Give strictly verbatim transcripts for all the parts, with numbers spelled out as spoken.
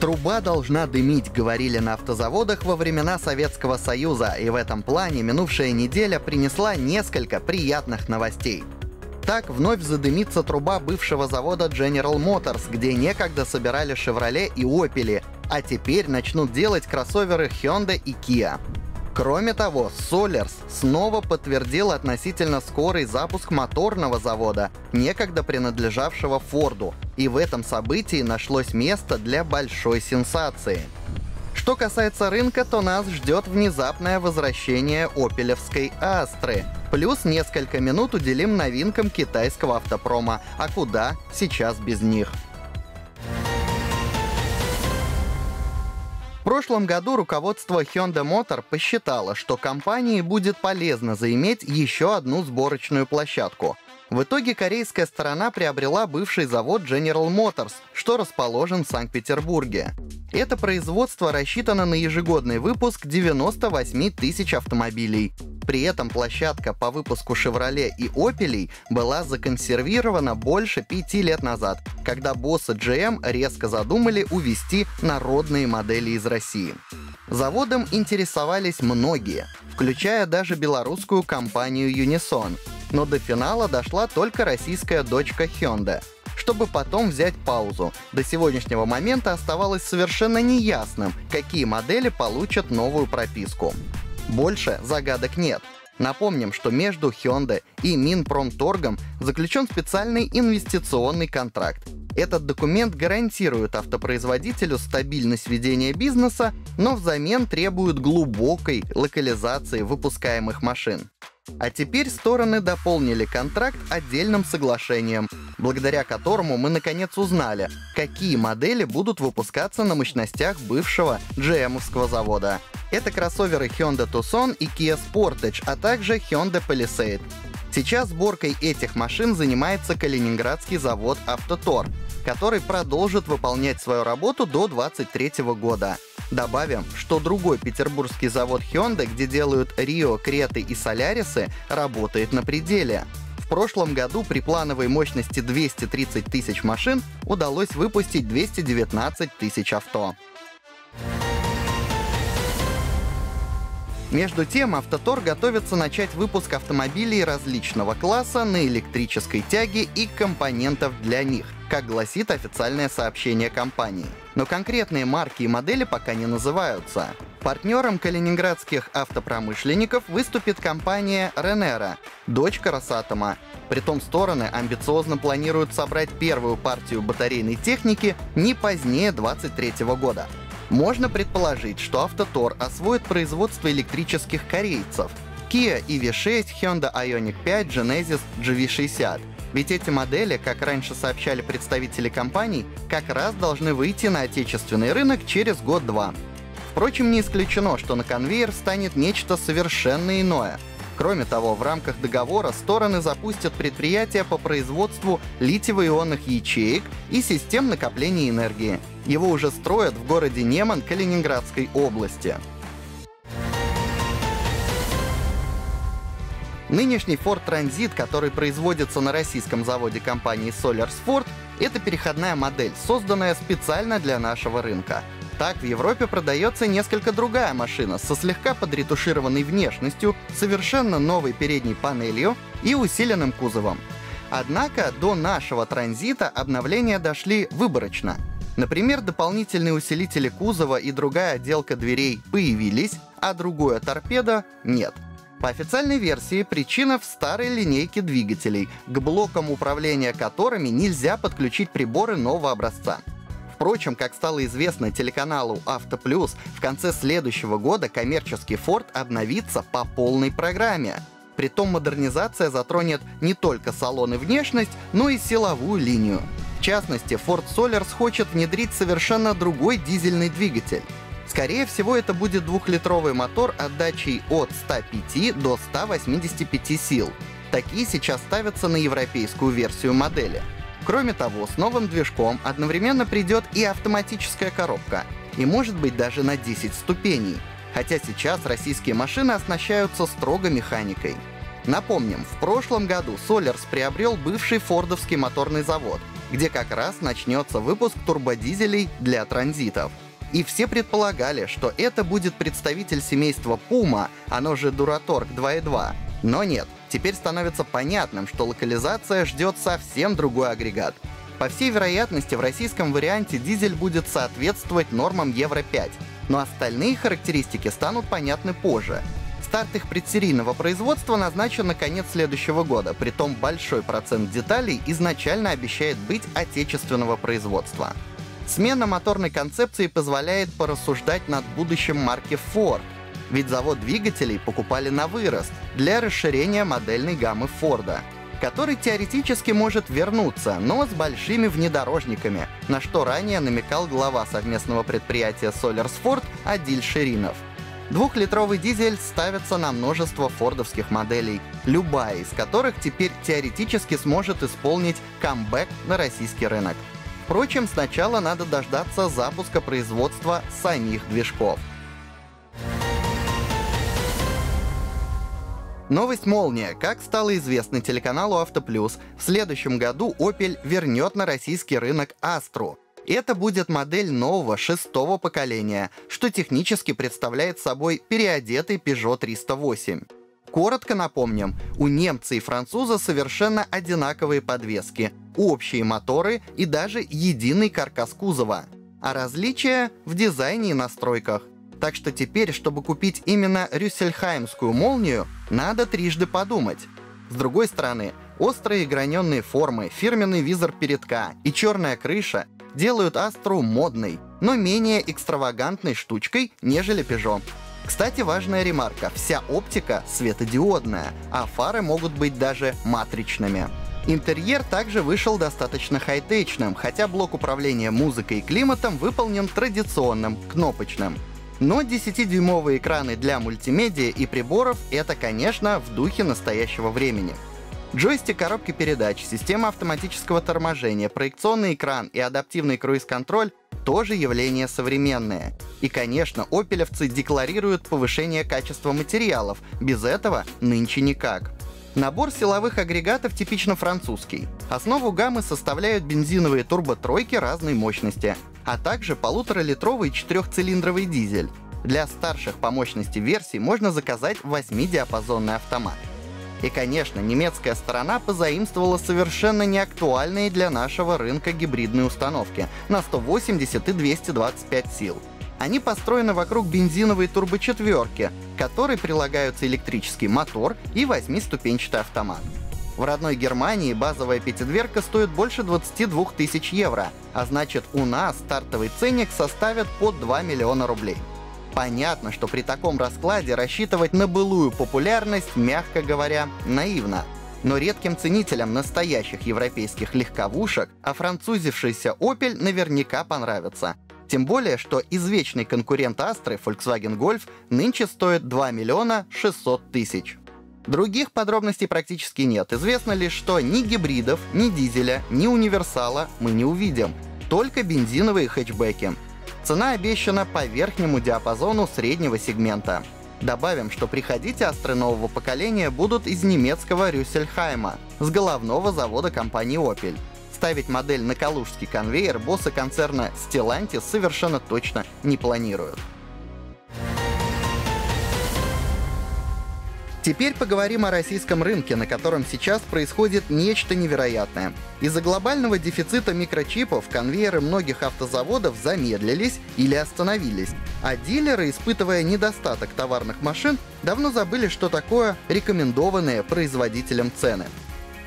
Труба должна дымить, говорили на автозаводах во времена Советского Союза, и в этом плане минувшая неделя принесла несколько приятных новостей. Так вновь задымится труба бывшего завода General Motors, где некогда собирали Chevrolet и Opel, а теперь начнут делать кроссоверы Hyundai и Kia. Кроме того, Соллерс снова подтвердил относительно скорый запуск моторного завода, некогда принадлежавшего Форду, и в этом событии нашлось место для большой сенсации. Что касается рынка, то нас ждет внезапное возвращение опелевской Астры. Плюс несколько минут уделим новинкам китайского автопрома, а куда сейчас без них. В прошлом году руководство Hyundai Motor посчитало, что компании будет полезно заиметь еще одну сборочную площадку. В итоге корейская сторона приобрела бывший завод General Motors, что расположен в Санкт-Петербурге. Это производство рассчитано на ежегодный выпуск девяноста восьми тысяч автомобилей. При этом площадка по выпуску Chevrolet и Opel была законсервирована больше пяти лет назад, когда боссы джи эм резко задумали увезти народные модели из России. Заводом интересовались многие, включая даже белорусскую компанию Unison, но до финала дошла только российская дочка Hyundai, чтобы потом взять паузу. До сегодняшнего момента оставалось совершенно неясным, какие модели получат новую прописку. Больше загадок нет. Напомним, что между Hyundai и Минпромторгом заключен специальный инвестиционный контракт. Этот документ гарантирует автопроизводителю стабильность ведения бизнеса, но взамен требует глубокой локализации выпускаемых машин. А теперь стороны дополнили контракт отдельным соглашением, благодаря которому мы наконец узнали, какие модели будут выпускаться на мощностях бывшего джи эм-овского завода. Это кроссоверы Hyundai Tucson и Kia Sportage, а также Hyundai Palisade. Сейчас сборкой этих машин занимается калининградский завод «Автотор», который продолжит выполнять свою работу до две тысячи двадцать третьего года. Добавим, что другой петербургский завод Hyundai, где делают Rio, Креты и Solaris, работает на пределе. В прошлом году при плановой мощности двести тридцать тысяч машин удалось выпустить двести девятнадцать тысяч авто. Между тем, «Автотор» готовится начать выпуск автомобилей различного класса на электрической тяге и компонентов для них, как гласит официальное сообщение компании. Но конкретные марки и модели пока не называются. Партнером калининградских автопромышленников выступит компания «Ренера», дочка «Росатома». Притом стороны амбициозно планируют собрать первую партию батарейной техники не позднее две тысячи двадцать третьего года. Можно предположить, что «Автотор» освоит производство электрических корейцев — Kia и ви шесть, Hyundai Ioniq пять, Genesis джи ви шестьдесят. Ведь эти модели, как раньше сообщали представители компаний, как раз должны выйти на отечественный рынок через год-два. Впрочем, не исключено, что на конвейер станет нечто совершенно иное. Кроме того, в рамках договора стороны запустят предприятия по производству литиево-ионных ячеек и систем накопления энергии. Его уже строят в городе Неман Калининградской области. Нынешний Ford Transit, который производится на российском заводе компании SolarSport, это переходная модель, созданная специально для нашего рынка. Так, в Европе продается несколько другая машина со слегка подретушированной внешностью, совершенно новой передней панелью и усиленным кузовом. Однако до нашего транзита обновления дошли выборочно. Например, дополнительные усилители кузова и другая отделка дверей появились, а другое торпедо нет. По официальной версии причина в старой линейке двигателей, к блокам управления которыми нельзя подключить приборы нового образца. Впрочем, как стало известно телеканалу «Автоплюс», в конце следующего года коммерческий Ford обновится по полной программе. Притом модернизация затронет не только салон и внешность, но и силовую линию. В частности, Ford Sollers хочет внедрить совершенно другой дизельный двигатель. Скорее всего, это будет двухлитровый мотор отдачей от ста пяти до ста восьмидесяти пяти сил. Такие сейчас ставятся на европейскую версию модели. Кроме того, с новым движком одновременно придет и автоматическая коробка, и может быть даже на десять ступеней, хотя сейчас российские машины оснащаются строго механикой. Напомним, в прошлом году Соллерс приобрел бывший фордовский моторный завод, где как раз начнется выпуск турбодизелей для транзитов. И все предполагали, что это будет представитель семейства Puma, оно же DuraTorq два и два. Но нет, теперь становится понятным, что локализация ждет совсем другой агрегат. По всей вероятности, в российском варианте дизель будет соответствовать нормам Евро пять, но остальные характеристики станут понятны позже. Старт их предсерийного производства назначен на конец следующего года, притом большой процент деталей изначально обещает быть отечественного производства. Смена моторной концепции позволяет порассуждать над будущим марки Ford, ведь завод двигателей покупали на вырост для расширения модельной гаммы Форда, который теоретически может вернуться, но с большими внедорожниками, на что ранее намекал глава совместного предприятия SolarSport Адиль Ширинов. Двухлитровый дизель ставится на множество фордовских моделей, любая из которых теперь теоретически сможет исполнить камбэк на российский рынок. Впрочем, сначала надо дождаться запуска производства самих движков. Новость «Молния». Как стало известно телеканалу «Автоплюс», в следующем году Opel вернет на российский рынок «Астру». Это будет модель нового шестого поколения, что технически представляет собой переодетый Peugeot триста восемь. Коротко напомним, у немца и француза совершенно одинаковые подвески, общие моторы и даже единый каркас кузова. А различия в дизайне и настройках. Так что теперь, чтобы купить именно рюссельхаймскую «Молнию», надо трижды подумать. С другой стороны, острые граненые формы, фирменный визор передка и черная крыша делают «Астру» модной, но менее экстравагантной штучкой, нежели «Пежо». Кстати, важная ремарка. Вся оптика светодиодная, а фары могут быть даже матричными. Интерьер также вышел достаточно хай-течным, хотя блок управления музыкой и климатом выполнен традиционным, кнопочным. Но десятидюймовые экраны для мультимедиа и приборов — это, конечно, в духе настоящего времени. Джойстик коробки передач, система автоматического торможения, проекционный экран и адаптивный круиз-контроль — тоже явления современные. И, конечно, опелевцы декларируют повышение качества материалов, без этого нынче никак. Набор силовых агрегатов типично французский. Основу гаммы составляют бензиновые турбо-тройки разной мощности, а также полуторалитровый четырехцилиндровый дизель. Для старших по мощности версий можно заказать восьмидиапазонный автомат. И, конечно, немецкая сторона позаимствовала совершенно неактуальные для нашего рынка гибридные установки на сто восемьдесят и двести двадцать пять сил. Они построены вокруг бензиновой турбочетверки, к которой прилагаются электрический мотор и восьмиступенчатый автомат. В родной Германии базовая пятидверка стоит больше двадцати двух тысяч евро, а значит, у нас стартовый ценник составит под два миллиона рублей. Понятно, что при таком раскладе рассчитывать на былую популярность, мягко говоря, наивно. Но редким ценителям настоящих европейских легковушек офранцузившийся Opel наверняка понравится. Тем более, что извечный конкурент Астры Volkswagen Golf нынче стоит два миллиона шестьсот тысяч. Других подробностей практически нет. Известно лишь, что ни гибридов, ни дизеля, ни универсала мы не увидим. Только бензиновые хэтчбеки. Цена обещана по верхнему диапазону среднего сегмента. Добавим, что приходить Астры нового поколения будут из немецкого Рюссельхайма, с головного завода компании Opel. Ставить модель на калужский конвейер боссы концерна Stellantis совершенно точно не планируют. Теперь поговорим о российском рынке, на котором сейчас происходит нечто невероятное. Из-за глобального дефицита микрочипов конвейеры многих автозаводов замедлились или остановились, а дилеры, испытывая недостаток товарных машин, давно забыли, что такое рекомендованные производителем цены.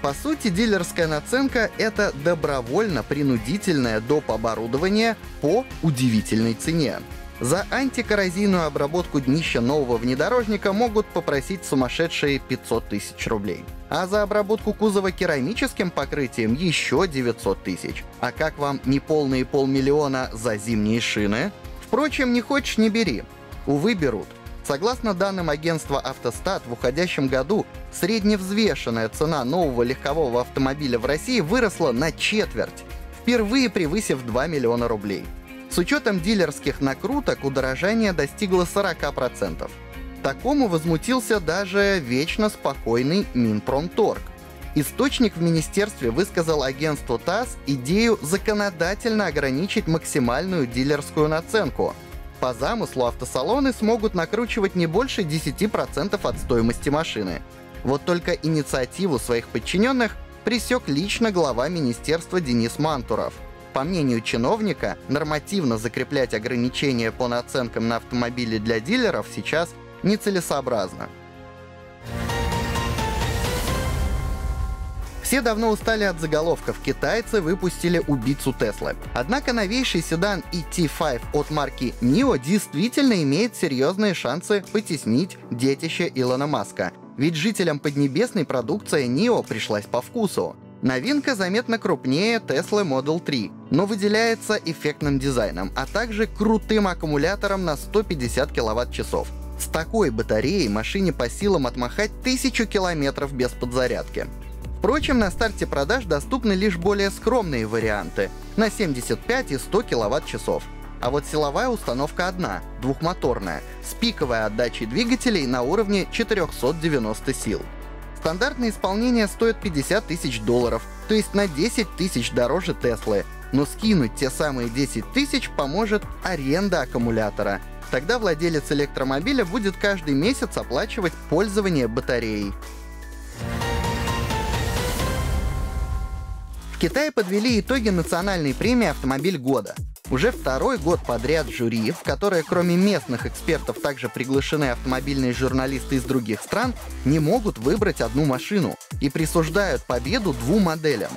По сути, дилерская наценка — это добровольно-принудительное доп. Оборудование по удивительной цене. За антикоррозийную обработку днища нового внедорожника могут попросить сумасшедшие пятьсот тысяч рублей. А за обработку кузова керамическим покрытием еще девятьсот тысяч. А как вам неполные полмиллиона за зимние шины? Впрочем, не хочешь — не бери. Увы, берут. Согласно данным агентства «Автостат», в уходящем году средневзвешенная цена нового легкового автомобиля в России выросла на четверть, впервые превысив два миллиона рублей. С учетом дилерских накруток удорожание достигло сорока процентов. Такому возмутился даже вечно спокойный Минпромторг. Источник в министерстве высказал агентству ТАСС идею законодательно ограничить максимальную дилерскую наценку. По замыслу автосалоны смогут накручивать не больше десяти процентов от стоимости машины. Вот только инициативу своих подчиненных пресек лично глава министерства Денис Мантуров. По мнению чиновника, нормативно закреплять ограничения по наценкам на автомобили для дилеров сейчас нецелесообразно. Все давно устали от заголовков «Китайцы выпустили убийцу Теслы». Однако новейший седан и ти пять от марки нио действительно имеет серьезные шансы потеснить детище Илона Маска. Ведь жителям Поднебесной продукция нио пришлась по вкусу. Новинка заметно крупнее Tesla Model три, но выделяется эффектным дизайном, а также крутым аккумулятором на сто пятьдесят киловатт-часов. С такой батареей машине по силам отмахать тысячу километров без подзарядки. Впрочем, на старте продаж доступны лишь более скромные варианты на семьдесят пять и сто киловатт-часов. А вот силовая установка одна, двухмоторная, с пиковой отдачей двигателей на уровне четырёхсот девяноста сил. Стандартное исполнение стоит пятьдесят тысяч долларов, то есть на десять тысяч дороже Теслы. Но скинуть те самые десять тысяч поможет аренда аккумулятора. Тогда владелец электромобиля будет каждый месяц оплачивать пользование батареей. В Китае подвели итоги национальной премии «Автомобиль года». Уже второй год подряд жюри, в которое кроме местных экспертов также приглашены автомобильные журналисты из других стран, не могут выбрать одну машину и присуждают победу двум моделям.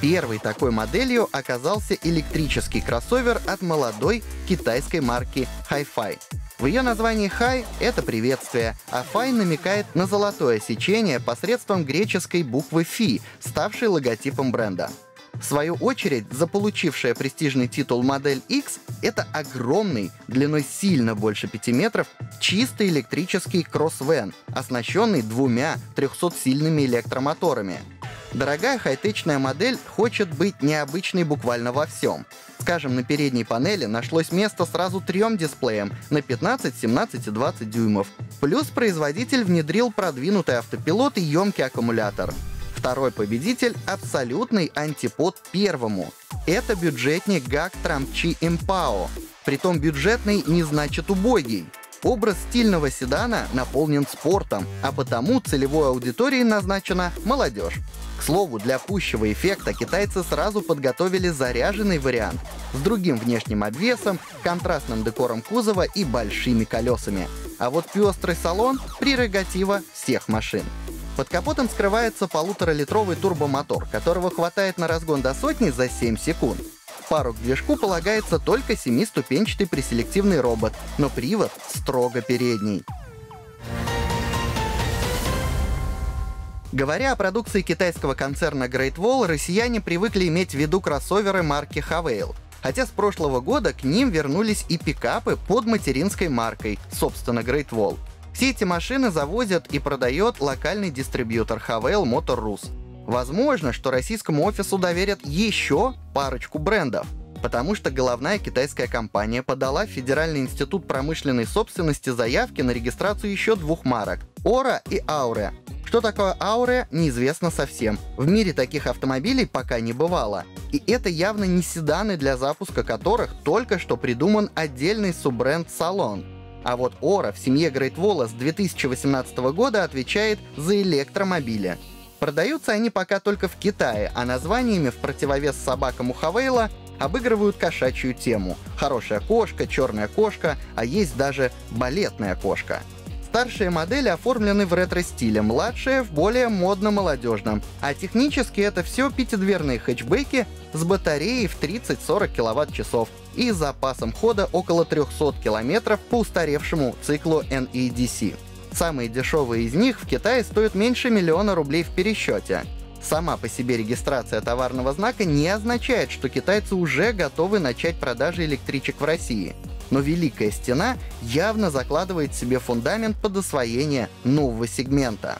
Первой такой моделью оказался электрический кроссовер от молодой китайской марки Hi-Fi. В ее названии «Хай» — это приветствие, а «Фай» намекает на золотое сечение посредством греческой буквы «Фи», ставшей логотипом бренда. В свою очередь, заполучившая престижный титул модель X — это огромный, длиной сильно больше пяти метров, чистый электрический кроссвэн, оснащенный двумя трёхсотсильными электромоторами. Дорогая хай-течная модель хочет быть необычной буквально во всем. Скажем, на передней панели нашлось место сразу трем дисплеям на пятнадцать, семнадцать и двадцать дюймов. Плюс производитель внедрил продвинутый автопилот и емкий аккумулятор. Второй победитель — абсолютный антипод первому. Это бюджетник Гак Трамчи Импао. Притом бюджетный не значит убогий. Образ стильного седана наполнен спортом, а потому целевой аудитории назначена молодежь. К слову, для пущего эффекта китайцы сразу подготовили заряженный вариант с другим внешним обвесом, контрастным декором кузова и большими колесами. А вот пестрый салон — прерогатива всех машин. Под капотом скрывается полуторалитровый турбомотор, которого хватает на разгон до сотни за семь секунд. В пару к движку полагается только семиступенчатый преселективный робот, но привод строго передний. Говоря о продукции китайского концерна Great Wall, россияне привыкли иметь в виду кроссоверы марки Havail, хотя с прошлого года к ним вернулись и пикапы под материнской маркой, собственно, Great Wall. Все эти машины завозят и продает локальный дистрибьютор Havail Motor Rus. Возможно, что российскому офису доверят еще парочку брендов, потому что головная китайская компания подала в Федеральный институт промышленной собственности заявки на регистрацию еще двух марок — Ора и Aure. Что такое Aure, неизвестно совсем. В мире таких автомобилей пока не бывало. И это явно не седаны, для запуска которых только что придуман отдельный суббренд «Салон». А вот Ора в семье Great Wall с две тысячи восемнадцатого года отвечает за электромобили. Продаются они пока только в Китае, а названиями в противовес собакам у Хавейла обыгрывают кошачью тему. Хорошая кошка, черная кошка, а есть даже балетная кошка. Старшие модели оформлены в ретро-стиле, младшие — в более модно-молодежном. А технически это все пятидверные хэтчбеки с батареей в тридцать-сорок киловатт-часов и запасом хода около трёхсот километров по устаревшему циклу эн и ди си. Самые дешевые из них в Китае стоят меньше миллиона рублей в пересчете. Сама по себе регистрация товарного знака не означает, что китайцы уже готовы начать продажи электричек в России. Но Великая Стена явно закладывает себе фундамент под освоение нового сегмента.